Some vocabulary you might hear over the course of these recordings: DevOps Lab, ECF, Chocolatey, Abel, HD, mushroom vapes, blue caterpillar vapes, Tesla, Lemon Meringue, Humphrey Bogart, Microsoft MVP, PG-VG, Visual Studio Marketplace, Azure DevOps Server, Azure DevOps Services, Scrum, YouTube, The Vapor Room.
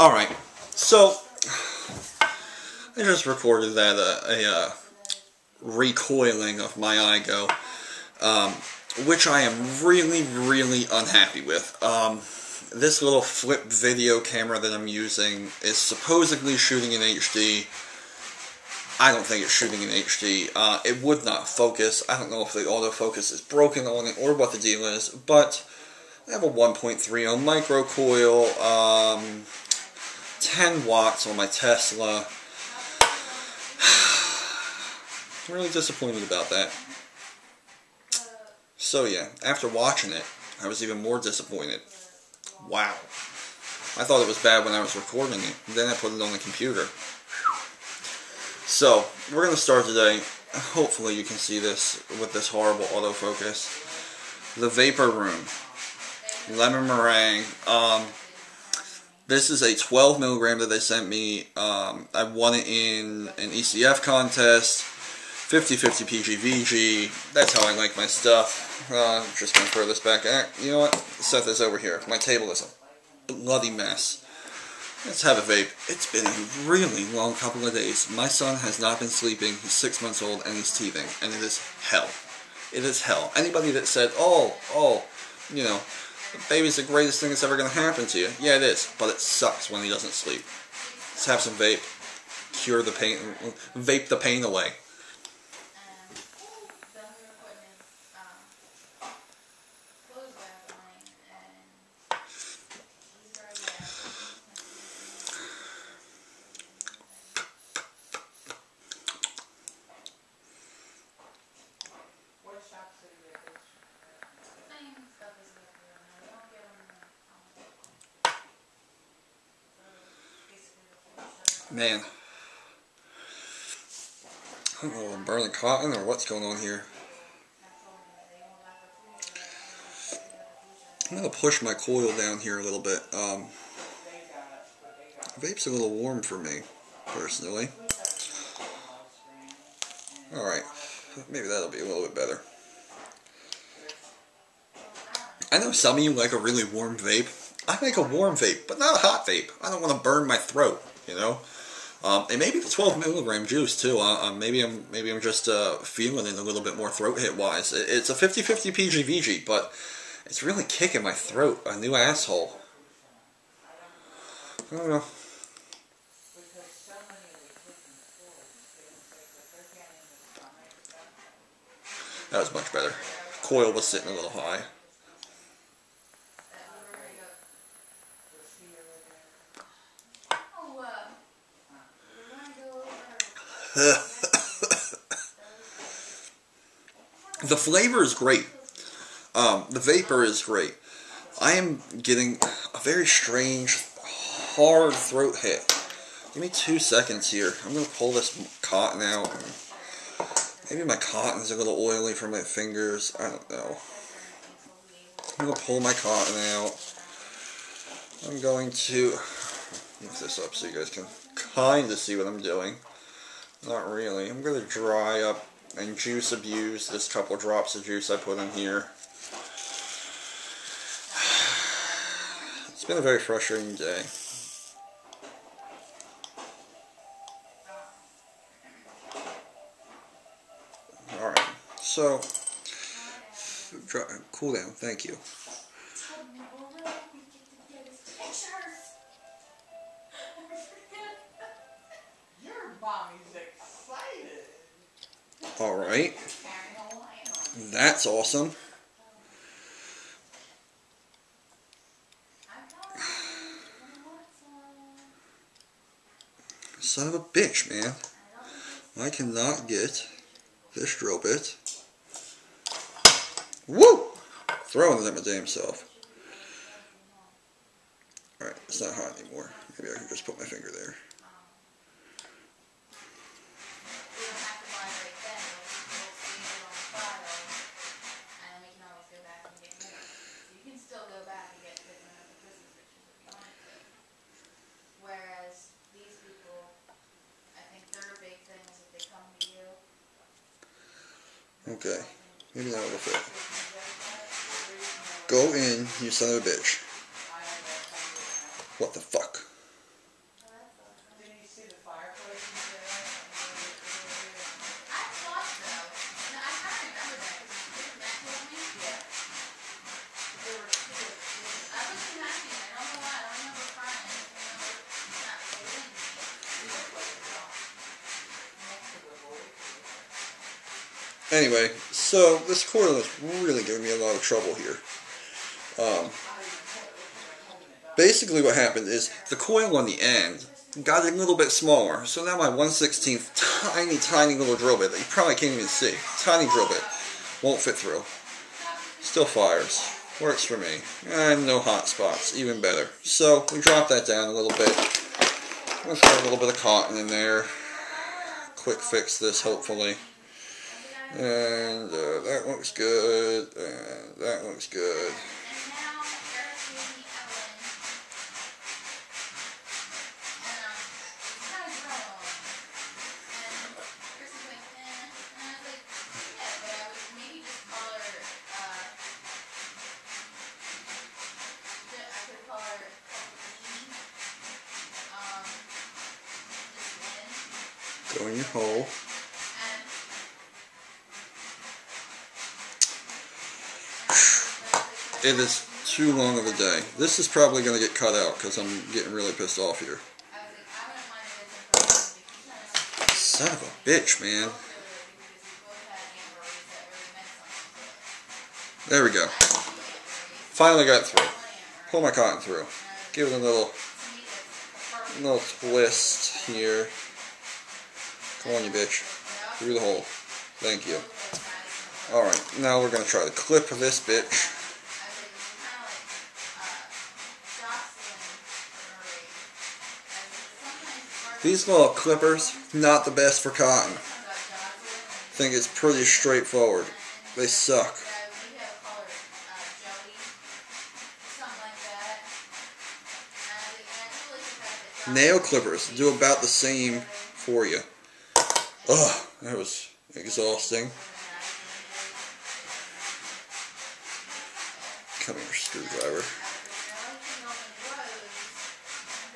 Alright, so I just recorded that a recoiling of my iGo, which I am really unhappy with. This little flip video camera that I'm using is supposedly shooting in HD. I don't think it's shooting in HD. It would not focus. I don't know if the autofocus is broken on it or what the deal is, but I have a 1.30 micro coil, 10 watts on my Tesla. I'm really disappointed about that. So yeah, after watching it, I was even more disappointed. Wow. I thought it was bad when I was recording it. Then I put it on the computer. So, we're going to start today. Hopefully you can see this with this horrible autofocus. The Vapor Room. Lemon Meringue. This is a 12 milligram that they sent me. I won it in an ECF contest. 50/50 PG-VG. That's how I like my stuff. I'm just going to throw this back. You know what? Set this over here. My table is a bloody mess. Let's have a vape. It's been a really long couple of days. My son has not been sleeping. He's 6 months old and he's teething. And it is hell. It is hell. Anybody that said, oh, you know, the baby's the greatest thing that's ever going to happen to you. Yeah, it is, but it sucks when he doesn't sleep. Let's have some vape. Cure the pain. Vape the pain away. Man, I don't know if I'm burning cotton or what's going on here. I'm going to push my coil down here a little bit. Vape's a little warm for me, personally. Alright, maybe that'll be a little bit better. I know some of you like a really warm vape. I like a warm vape, but not a hot vape. I don't want to burn my throat, you know? It may be the 12 milligram juice too. Maybe I'm just feeling it a little bit more throat hit wise. It's a 50/50 PG-VG, but it's really kicking my throat. A new asshole. I don't know. That was much better. Coil was sitting a little high. The flavor is great. The vapor is great. I am getting a very strange, hard throat hit. Give me 2 seconds here. I'm going to pull this cotton out. Maybe my cotton's a little oily from my fingers. I don't know. I'm going to pull my cotton out. I'm going to move this up so you guys can kind of see what I'm doing. Not really. I'm going to dry up and juice abuse this couple drops of juice I put in here. It's been a very frustrating day. Alright, so dry, cool down, thank you. Alright, that's awesome. Son of a bitch, man. I cannot get this drill bit. Woo! Throwing it at my damn self. Alright, it's not hot anymore. Maybe I can just put my finger there. Okay, maybe that will fit. Go in, you son of a bitch. What the fuck? Anyway, so this cordless really gave me a lot of trouble here. Basically what happened is the coil on the end got a little bit smaller, so now my 1/16 tiny little drill bit that you probably can't even see, tiny drill bit, won't fit through. Still fires. Works for me. And no hot spots, even better. So we drop that down a little bit. Let's put a little bit of cotton in there. Quick fix this, hopefully. And that looks good. And that looks good. Go in your hole. It is too long of a day. This is probably going to get cut out because I'm getting really pissed off here. Son of a bitch, man. There we go. Finally got through. Pull my cotton through. Give it a little twist here. Come on, you bitch. Through the hole. Thank you. Alright, now we're going to try to clip this bitch. These little clippers, not the best for cotton. I think it's pretty straightforward. They suck. Nail clippers do about the same for you. Ugh, that was exhausting. Come here, screwdriver.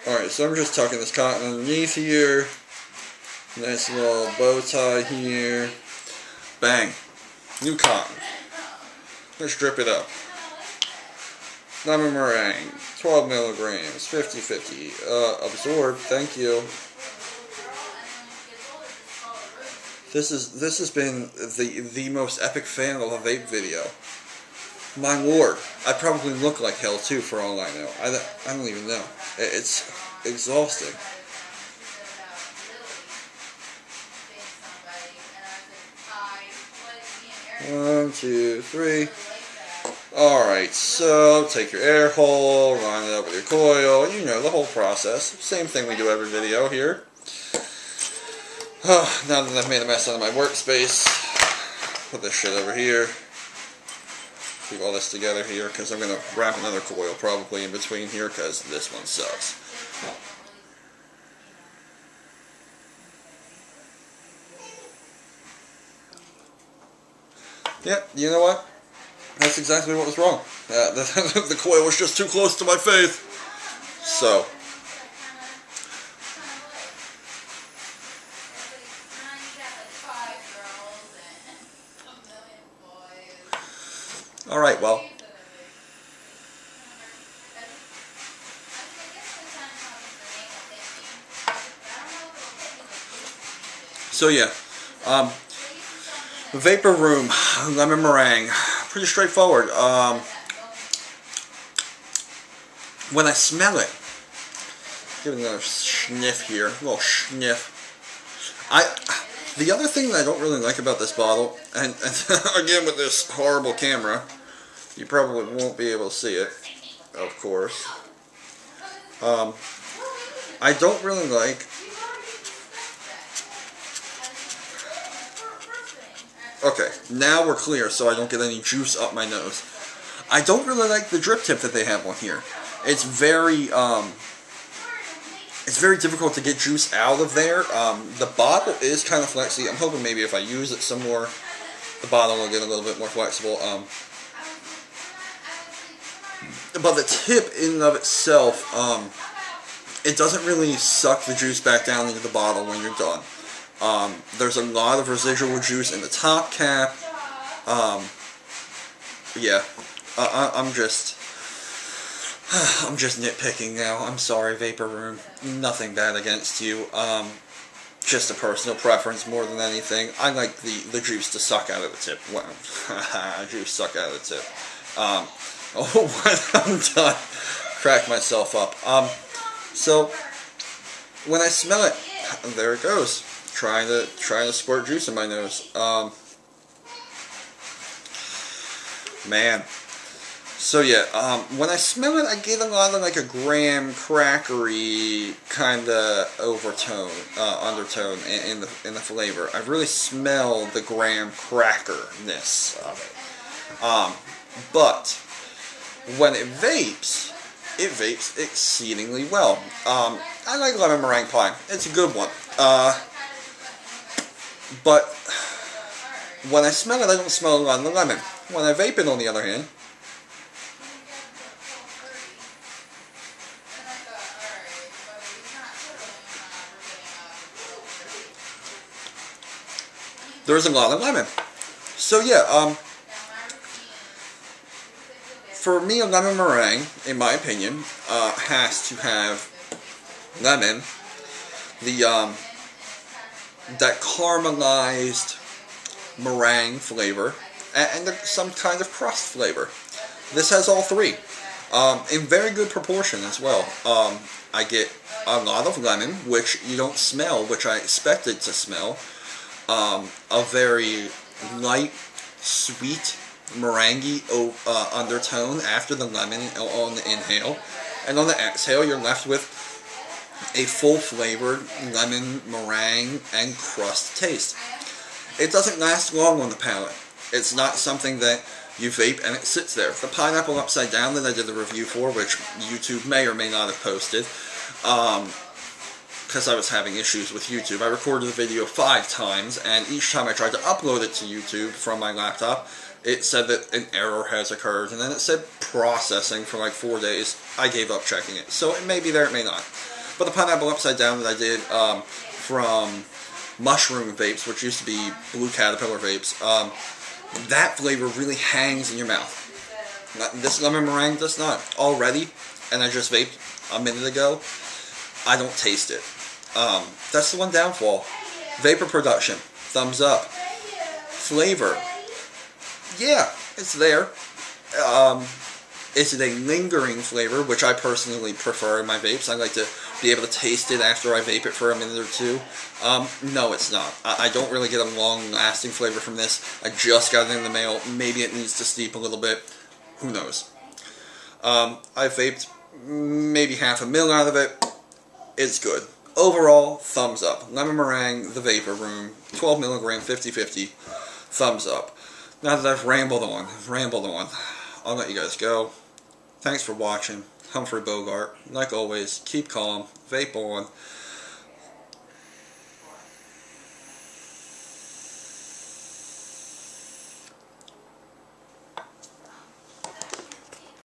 Alright, so I'm just tucking this cotton underneath here. Nice little bow tie here. Bang. New cotton. Let's drip it up. Lemon meringue. 12 milligrams. 50/50. Absorb. Thank you. This has been the most epic fail of a vape video. My lord, I probably look like hell too for all I know. I don't even know. It's exhausting. One, two, three. Alright, so take your air hole, line it up with your coil, you know, the whole process. Same thing we do every video here. Oh, now that I've made a mess out of my workspace, put this shit over here. Keep all this together here because I'm going to wrap another coil probably in between here because this one sucks. Yep, you know what? That's exactly what was wrong. The coil was just too close to my face. So. Alright, well, so yeah, Vapor Room, Lemon Meringue, pretty straightforward. When I smell it, give it another sniff here, a little sniff. The other thing that I don't really like about this bottle, and again with this horrible camera, you probably won't be able to see it, of course. I don't really like okay, now we're clear so I don't get any juice up my nose. I don't really like the drip tip that they have on here. It's very difficult to get juice out of there. The bottle is kind of flexy. I'm hoping maybe if I use it some more, the bottle will get a little bit more flexible. But the tip in and of itself, it doesn't really suck the juice back down into the bottle when you're done. There's a lot of residual juice in the top cap. Yeah, I'm just nitpicking now. I'm sorry, Vapor Room. Nothing bad against you. just a personal preference more than anything. I like the juice to suck out of the tip. Wow, juice suck out of the tip. When I'm done, crack myself up. So when I smell it, there it goes. Trying to squirt juice in my nose. Man. So yeah, when I smell it, I get a lot of like a graham crackery kind of undertone in the flavor. I really smell the graham crackerness of it. But when it vapes exceedingly well. I like lemon meringue pie. It's a good one. But when I smell it, I don't smell a lot of the lemon. When I vape it, on the other hand, there's a lot of lemon. So yeah, for me, a lemon meringue, in my opinion, has to have lemon, that caramelized meringue flavor, and some kind of crust flavor. This has all three, in very good proportion as well. I get a lot of lemon, which you don't smell, which I expected to smell. A very light, sweet, meringue undertone after the lemon on the inhale, and on the exhale you're left with a full-flavored lemon meringue and crust taste. It doesn't last long on the palate. It's not something that you vape and it sits there. The pineapple upside down that I did the review for, which YouTube may or may not have posted, because I was having issues with YouTube. I recorded the video 5 times, and each time I tried to upload it to YouTube from my laptop, it said that an error has occurred, and then it said processing for like 4 days. I gave up checking it. So it may be there, it may not. But the pineapple upside down that I did from mushroom vapes, which used to be blue caterpillar vapes, that flavor really hangs in your mouth. This lemon meringue does not. Already, and I just vaped a minute ago, I don't taste it. That's the one downfall. Vapor production, thumbs up. Flavor, yeah, it's there. Is it a lingering flavor, which I personally prefer in my vapes? I like to be able to taste it after I vape it for a minute or two. No, it's not. I don't really get a long-lasting flavor from this. I just got it in the mail. Maybe it needs to steep a little bit. Who knows? I vaped maybe 1/2 mil out of it. It's good. Overall, thumbs up. Lemon meringue, The Vapor Room, 12 milligram, 50/50, thumbs up. Now that I've rambled on, I'll let you guys go. Thanks for watching. Humphrey Bogart. Like always, keep calm, vape on.